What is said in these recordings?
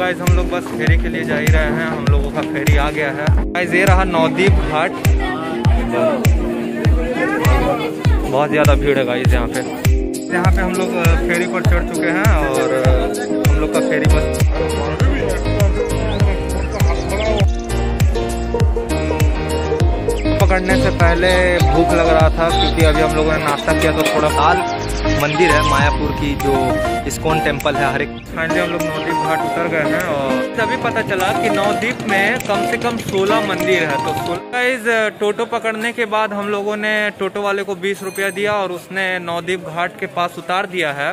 Guys हम लोग बस फेरी के लिए जा ही रहे हैं। हम लोगों का फेरी आ गया है गाइस। ये रहा नवदीप घाट, बहुत ज़्यादा भीड़ है गाइस यहाँ पे। यहाँ पे हम लोग फेरी पर चढ़ चुके हैं और हम लोग का फेरी बस पकड़ने से पहले भूख लग रहा था क्योंकि अभी हम लोगों ने नाश्ता किया तो थोड़ा हाल मंदिर है मायापुर की जो इस्कॉन टेम्पल है हर एक। फाइनली हम लोग नवदीप घाट उतर गए हैं और तभी पता चला कि नवदीप में कम से कम 16 मंदिर है। तो 16 टोटो पकड़ने के बाद हम लोगों ने टोटो वाले को 20 रुपया दिया और उसने नवदीप घाट के पास उतार दिया है।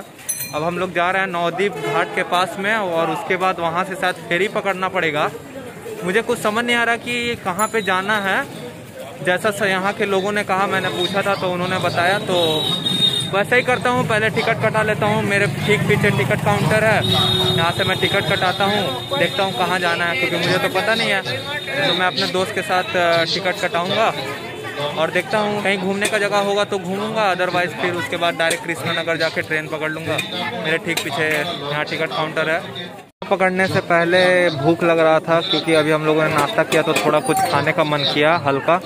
अब हम लोग जा रहे हैं नवदीप घाट के पास में और उसके बाद वहाँ से शायद फेरी पकड़ना पड़ेगा। मुझे कुछ समझ नहीं आ रहा कि कहाँ पर जाना है। जैसा यहाँ के लोगों ने कहा, मैंने पूछा था तो उन्होंने बताया, तो वैसे ही करता हूँ। पहले टिकट कटा लेता हूँ, मेरे ठीक पीछे टिकट काउंटर है, यहाँ से मैं टिकट कटाता हूँ, देखता हूँ कहाँ जाना है क्योंकि मुझे तो पता नहीं है। तो मैं अपने दोस्त के साथ टिकट कटाऊँगा और देखता हूँ कहीं घूमने का जगह होगा तो घूमूंगा, अदरवाइज़ फिर उसके बाद डायरेक्ट कृष्णा नगर जाके ट्रेन पकड़ लूँगा। मेरे ठीक पीछे यहाँ टिकट काउंटर है। पकड़ने से पहले भूख लग रहा था क्योंकि अभी हम लोगों ने नाश्ता किया तो थोड़ा कुछ खाने का मन किया हल्का।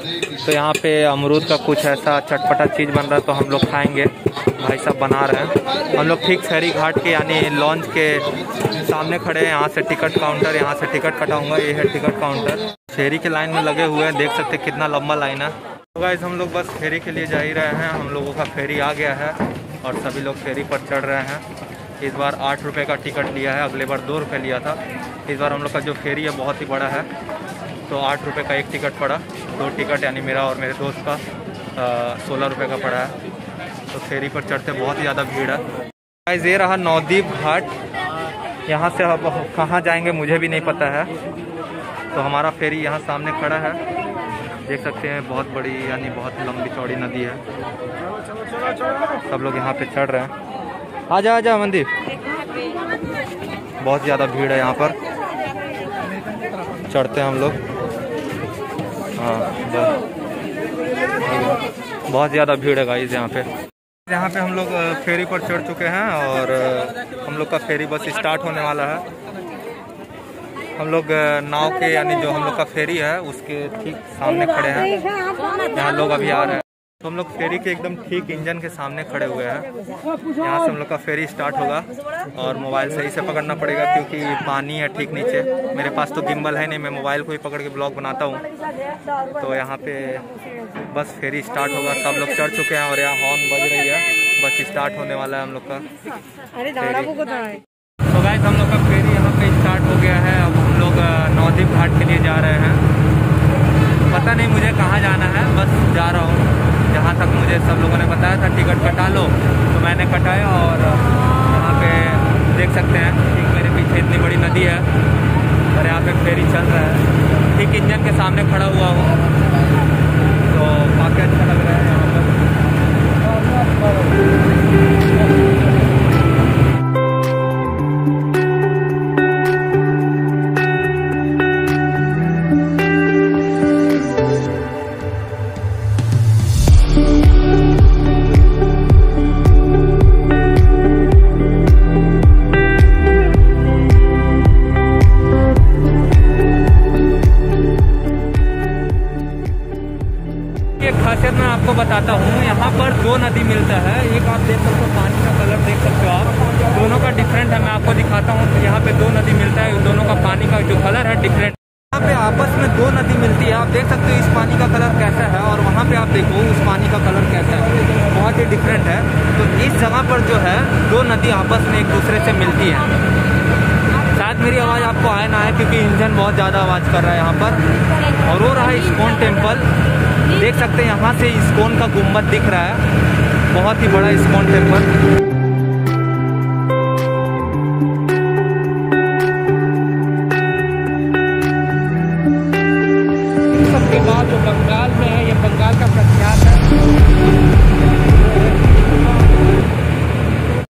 तो यहाँ पे अमरूद का कुछ ऐसा चटपटा चीज़ बन रहा है तो हम लोग खाएंगे। भाई साहब बना रहे हैं। हम लोग ठीक शहरी घाट के यानी लॉन्च के सामने खड़े हैं। यहाँ से टिकट काउंटर, यहाँ से टिकट कटाऊंगा। ये है टिकट काउंटर। फेरी के लाइन में लगे हुए हैं, देख सकते कितना लंबा लाइन है। तो गाइस हम लोग बस फेरी के लिए जा ही रहे हैं। हम लोगों का फेरी आ गया है और सभी लोग फेरी पर चढ़ रहे हैं। इस बार 8 रुपये का टिकट लिया है, अगले बार 2 रुपये लिया था। इस बार हम लोग का जो फेरी है बहुत ही बड़ा है तो 8 रुपये का एक टिकट पड़ा। 2 टिकट यानी मेरा और मेरे दोस्त का 16 रुपये का पड़ा है। तो फेरी पर चढ़ते बहुत ही ज़्यादा भीड़ है गाइस। ये रहा नवदीप घाट। यहाँ से अब कहाँ जाएंगे मुझे भी नहीं पता है। तो हमारा फेरी यहाँ सामने खड़ा है, देख सकते हैं। बहुत बड़ी यानी बहुत लंबी चौड़ी नदी है। सब लोग यहाँ पर चढ़ रहे हैं। आजा आजा मंदिर। बहुत ज़्यादा भीड़ है यहाँ पर। चढ़ते हैं हम लोग। हाँ बहुत ज़्यादा भीड़ है गाइस यहाँ पे। हम लोग फेरी पर चढ़ चुके हैं और हम लोग का फेरी बस स्टार्ट होने वाला है। हम लोग नाव के यानी जो हम लोग का फेरी है उसके ठीक सामने खड़े हैं। यहाँ लोग अभी आ रहे हैं। तो हम लोग फेरी के एकदम ठीक इंजन के सामने खड़े हुए हैं। यहाँ से हम लोग का फेरी स्टार्ट होगा और मोबाइल सही से पकड़ना पड़ेगा क्योंकि पानी है ठीक नीचे। मेरे पास तो गिम्बल है नहीं, मैं मोबाइल को ही पकड़ के ब्लॉग बनाता हूँ। तो यहाँ पे बस फेरी स्टार्ट होगा। सब लोग चढ़ चुके हैं और यहाँ हॉर्न बज रही है। बस स्टार्ट होने वाला है हम लोग का। तो गाइस हम लोग का फेरी यहाँ पर स्टार्ट हो गया है। अब हम लोग नवदीप घाट के लिए जा रहे हैं। पता नहीं मुझे कहाँ जाना है, बस जा रहा हूँ जहाँ तक मुझे सब लोगों ने बताया था। टिकट कटा लो तो मैंने कटाया और यहाँ पे देख सकते हैं ठीक मेरे पीछे इतनी बड़ी नदी है और यहाँ पे फेरी चल रहा है। ठीक इंजन के सामने खड़ा हुआ हूँ तो काफ़ी अच्छा लग रहा है यहाँ पर। आपको बताता हूँ यहाँ पर 2 नदी मिलता है। एक आप देख सकते हो, पानी का कलर देख सकते हो आप, दोनों का डिफरेंट है। मैं आपको दिखाता हूँ। तो यहाँ पे 2 नदी मिलता है, दोनों का पानी का जो कलर है डिफरेंट। यहाँ पे आपस में 2 नदी मिलती है। आप देख सकते हो इस पानी का कलर कैसा है और वहाँ पे आप देखो उस पानी का कलर कैसा है, बहुत ही डिफरेंट है। तो इस जगह पर जो है 2 नदी आपस में एक दूसरे से मिलती है। शायद मेरी आवाज़ आपको आए ना आए क्योंकि इंजन बहुत ज़्यादा आवाज़ कर रहा है यहाँ पर। और वो रहा इस्कॉन टेम्पल, देख सकते हैं। यहाँ से इस्कॉन का गुम्बद दिख रहा है, बहुत ही बड़ा इस्कॉन टेम्पल। सबके बाद जो बंगाल में है, ये बंगाल का प्रख्यात है।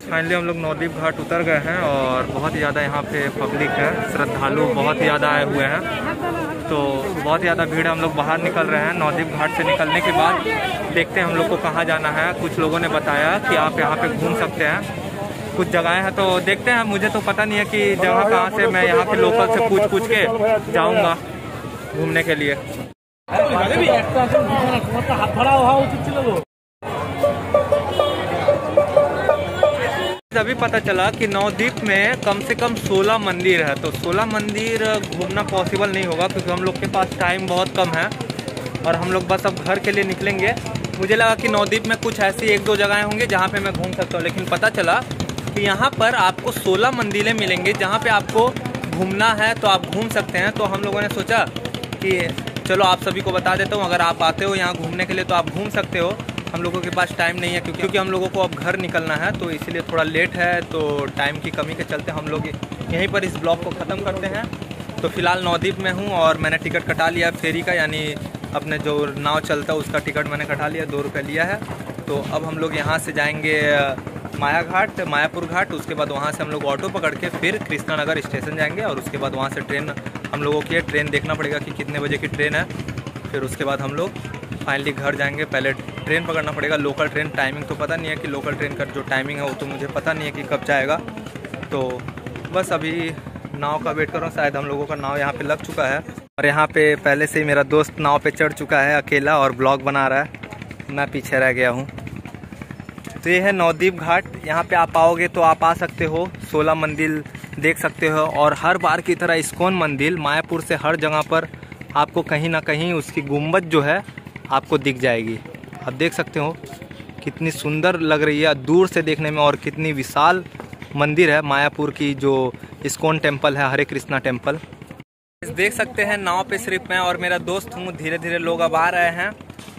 फाइनली हम लोग नवदीप घाट उतर गए हैं और बहुत ही ज़्यादा यहाँ पे पब्लिक है, श्रद्धालु बहुत ही ज़्यादा आए हुए हैं। तो बहुत ज़्यादा भीड़ है। हम लोग बाहर निकल रहे हैं। नवदीप घाट से निकलने के बाद देखते हैं हम लोग को कहाँ जाना है। कुछ लोगों ने बताया कि आप यहाँ पे घूम सकते हैं कुछ जगहें हैं, तो देखते हैं। मुझे तो पता नहीं है कि जगह कहाँ से, मैं यहाँ के लोकल से पूछ के जाऊँगा घूमने के लिए। अभी पता चला कि नवद्वीप में कम से कम 16 मंदिर है, तो 16 मंदिर घूमना पॉसिबल नहीं होगा क्योंकि हम लोग के पास टाइम बहुत कम है और हम लोग बस अब घर के लिए निकलेंगे। मुझे लगा कि नवद्वीप में कुछ ऐसी एक दो जगहें होंगी जहाँ पे मैं घूम सकता हूँ, लेकिन पता चला कि यहाँ पर आपको 16 मंदिरें मिलेंगी जहाँ पे आपको घूमना है तो आप घूम सकते हैं। तो हम लोगों ने सोचा कि चलो आप सभी को बता देता हूँ, अगर आप आते हो यहाँ घूमने के लिए तो आप घूम सकते हो। हम लोगों के पास टाइम नहीं है क्योंकि हम लोगों को अब घर निकलना है, तो इसलिए थोड़ा लेट है, तो टाइम की कमी के चलते हम लोग यहीं पर इस ब्लॉग को ख़त्म करते हैं। तो फिलहाल नवद्वीप में हूँ और मैंने टिकट कटा लिया फेरी का, यानी अपने जो नाव चलता है उसका टिकट मैंने कटा लिया, 2 रुपये लिया है। तो अब हम लोग यहाँ से जाएंगे मायापुर घाट, उसके बाद वहाँ से हम लोग ऑटो पकड़ के फिर कृष्णा नगर स्टेशन जाएंगे और उसके बाद वहाँ से ट्रेन हम लोगों की है। ट्रेन देखना पड़ेगा कि कितने बजे की ट्रेन है, फिर उसके बाद हम लोग फाइनली घर जाएंगे। पहले ट्रेन पकड़ना पड़ेगा, लोकल ट्रेन। टाइमिंग तो पता नहीं है कि लोकल ट्रेन का जो टाइमिंग है वो तो मुझे पता नहीं है कि कब जाएगा। तो बस अभी नाव का वेट कर रहा हूँ, शायद हम लोगों का नाव यहाँ पे लग चुका है और यहाँ पे पहले से ही मेरा दोस्त नाव पे चढ़ चुका है अकेला और ब्लॉग बना रहा है, मैं पीछे रह गया हूँ। तो ये है नवद्वीप घाट, यहाँ पर आप आओगे तो आप आ सकते हो, 16 मंदिर देख सकते हो और हर बार की तरह इस्कॉन मंदिर मायापुर से हर जगह पर आपको कहीं ना कहीं उसकी गुम्बद जो है आपको दिख जाएगी। आप देख सकते हो कितनी सुंदर लग रही है दूर से देखने में और कितनी विशाल मंदिर है मायापुर की जो इस्कॉन टेम्पल है, हरे कृष्णा टेम्पल। देख सकते हैं नाव पे सिर्फ मैं और मेरा दोस्त हूँ, धीरे धीरे लोग अब आ रहे हैं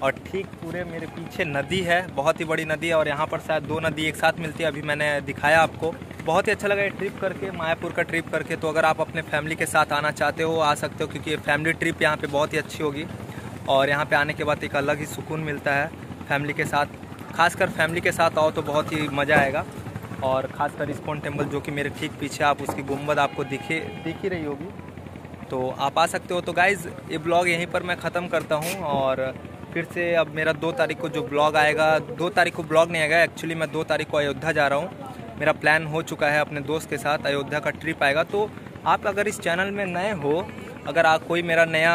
और ठीक पूरे मेरे पीछे नदी है, बहुत ही बड़ी नदी है और यहाँ पर शायद 2 नदी एक साथ मिलती है। अभी मैंने दिखाया आपको, बहुत ही अच्छा लगा ये ट्रिप करके, मायापुर का ट्रिप करके। तो अगर आप अपने फैमिली के साथ आना चाहते हो आ सकते हो क्योंकि ये फैमिली ट्रिप यहाँ पे बहुत ही अच्छी होगी और यहाँ पे आने के बाद एक अलग ही सुकून मिलता है फैमिली के साथ। खासकर फैमिली के साथ आओ तो बहुत ही मज़ा आएगा और ख़ासकर इस्कॉन टेम्पल जो कि मेरे ठीक पीछे आप उसकी गुम्बद आपको दिख ही रही होगी, तो आप आ सकते हो। तो गाइज़ ये ब्लॉग यहीं पर मैं ख़त्म करता हूँ और फिर से अब मेरा 2 तारीख को जो ब्लॉग आएगा, 2 तारीख को ब्लॉग नहीं आएगा एक्चुअली, मैं 2 तारीख को अयोध्या जा रहा हूँ। मेरा प्लान हो चुका है, अपने दोस्त के साथ अयोध्या का ट्रिप आएगा। तो आप अगर इस चैनल में नए हो, अगर आप कोई मेरा नया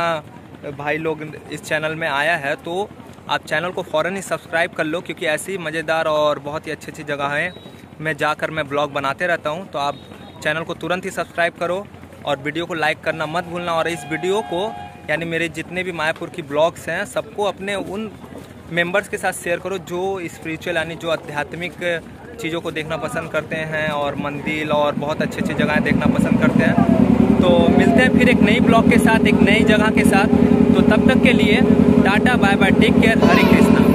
भाई लोग इस चैनल में आया है तो आप चैनल को फ़ौरन ही सब्सक्राइब कर लो क्योंकि ऐसी मज़ेदार और बहुत ही अच्छी अच्छी जगहें में जाकर मैं ब्लॉग बनाते रहता हूं। तो आप चैनल को तुरंत ही सब्सक्राइब करो और वीडियो को लाइक करना मत भूलना और इस वीडियो को यानी मेरे जितने भी मायापुर की ब्लॉग्स हैं सबको अपने उन मेंबर्स के साथ शेयर करो जो स्पिरिचुअल यानी जो आध्यात्मिक चीज़ों को देखना पसंद करते हैं और मंदिर और बहुत अच्छी अच्छी जगहें देखना पसंद करते हैं। तो मिलते हैं फिर एक नई ब्लॉग के साथ, एक नई जगह के साथ। तो तब तक के लिए tata bye bye, take care, Hare Krishna.